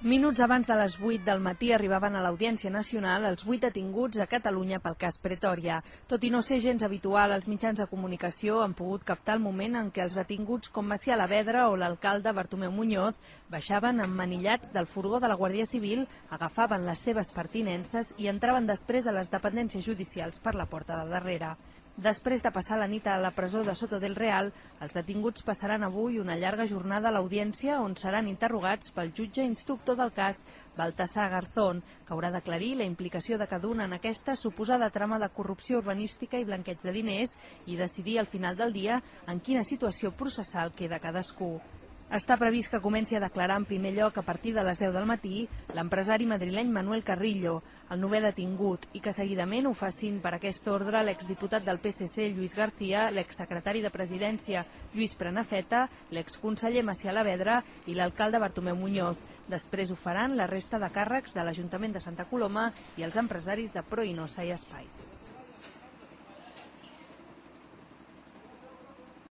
Minuts abans de les 8 del matí arribaven a l'Audiència Nacional els 8 detinguts a Catalunya pel cas Pretòria. Tot i no ser gens habitual, els mitjans de comunicació han pogut captar el moment en què els detinguts com Macià Alavedra o l'alcalde Bartomeu Muñoz baixaven emmanillats del furgó de la Guàrdia Civil, agafaven les seves pertinences i entraven després a les dependències judicials per la porta de darrere. Després de passar la nit a la presó de Soto del Real, els detinguts passaran avui una llarga jornada a l'audiència on seran interrogats pel jutge instructor del cas, Baltasar Garzón, que haurà d'aclarir la implicació de cada un en aquesta suposada trama de corrupció urbanística i blanqueig de diners i decidir al final del dia en quina situació processal queda cadascú. Està previst que comenci a declarar en primer lloc a partir de les 10 del matí l'empresari madrileny Manuel Carrillo, el novè detingut, i que seguidament ho facin per aquest ordre l'exdiputat del PSC Lluís García, l'exsecretari de Presidència Lluís Prenafeta, l'exconseller Macià Alavedra i l'alcalde Bartomeu Muñoz. Després ho faran la resta de càrrecs de l'Ajuntament de Santa Coloma i els empresaris de Proinosa i Espais.